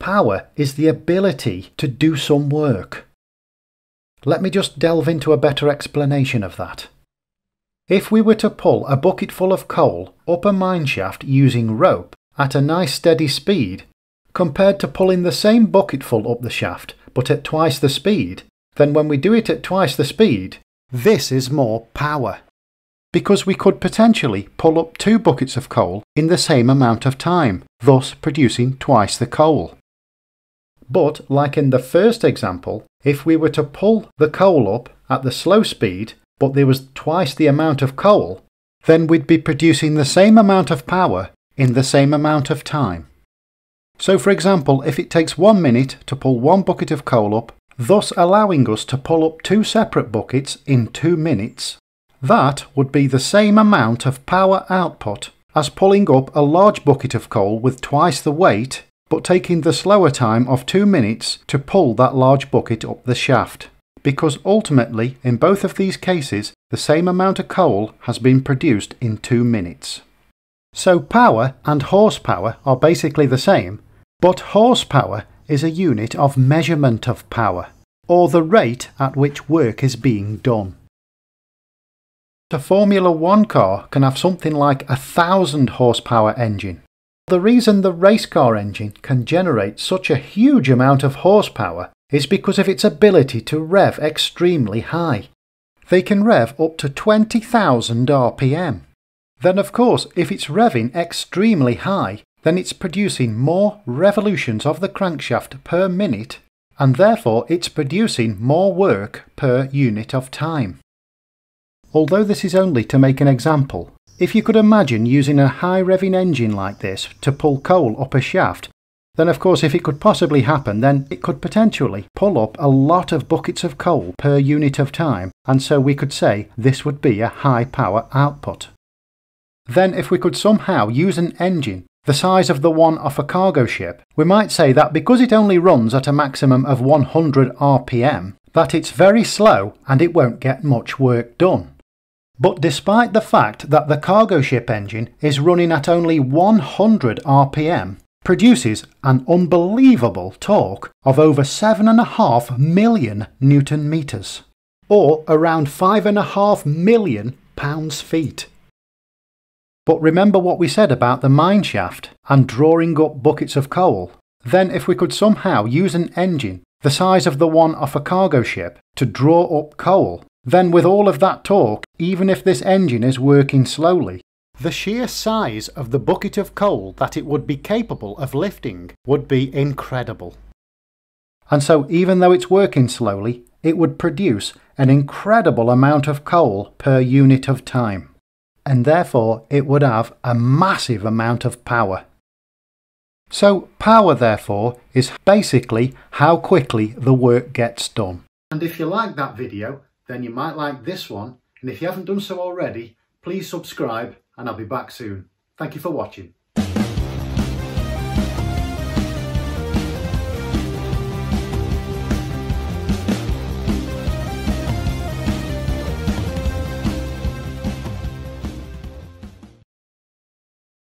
Power is the ability to do some work. Let me just delve into a better explanation of that. If we were to pull a bucketful of coal up a mineshaft using rope at a nice steady speed, compared to pulling the same bucketful up the shaft but at twice the speed, then when we do it at twice the speed, this is more power. Because we could potentially pull up two buckets of coal in the same amount of time, thus producing twice the coal. But, like in the first example, if we were to pull the coal up at the slow speed, but there was twice the amount of coal, then we'd be producing the same amount of power in the same amount of time. So for example, if it takes 1 minute to pull one bucket of coal up, thus allowing us to pull up two separate buckets in 2 minutes, that would be the same amount of power output as pulling up a large bucket of coal with twice the weight, but taking the slower time of 2 minutes to pull that large bucket up the shaft. Because ultimately, in both of these cases, the same amount of coal has been produced in 2 minutes. So power and horsepower are basically the same, but horsepower is a unit of measurement of power, or the rate at which work is being done. A Formula 1 car can have something like a 1,000 horsepower engine. The reason the race car engine can generate such a huge amount of horsepower is because of its ability to rev extremely high. They can rev up to 20,000 RPM. Then of course, if it's revving extremely high, then it's producing more revolutions of the crankshaft per minute, and therefore it's producing more work per unit of time. Although this is only to make an example, if you could imagine using a high revving engine like this to pull coal up a shaft, then of course if it could possibly happen, then it could potentially pull up a lot of buckets of coal per unit of time, and so we could say this would be a high power output. Then if we could somehow use an engine the size of the one off a cargo ship, we might say that because it only runs at a maximum of 100 RPM, that it's very slow and it won't get much work done. But despite the fact that the cargo ship engine is running at only 100 RPM, produces an unbelievable torque of over 7.5 million Newton meters, or around 5.5 million pounds-feet. But remember what we said about the mineshaft and drawing up buckets of coal. Then if we could somehow use an engine the size of the one off a cargo ship to draw up coal, then with all of that torque, even if this engine is working slowly, the sheer size of the bucket of coal that it would be capable of lifting would be incredible. And so even though it's working slowly, it would produce an incredible amount of coal per unit of time, and therefore it would have a massive amount of power. So power, therefore, is basically how quickly the work gets done. And if you like that video, then you might like this one, and if you haven't done so already, please subscribe, and I'll be back soon. Thank you for watching.